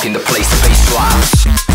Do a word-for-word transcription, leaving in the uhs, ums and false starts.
up in the place, bass drop.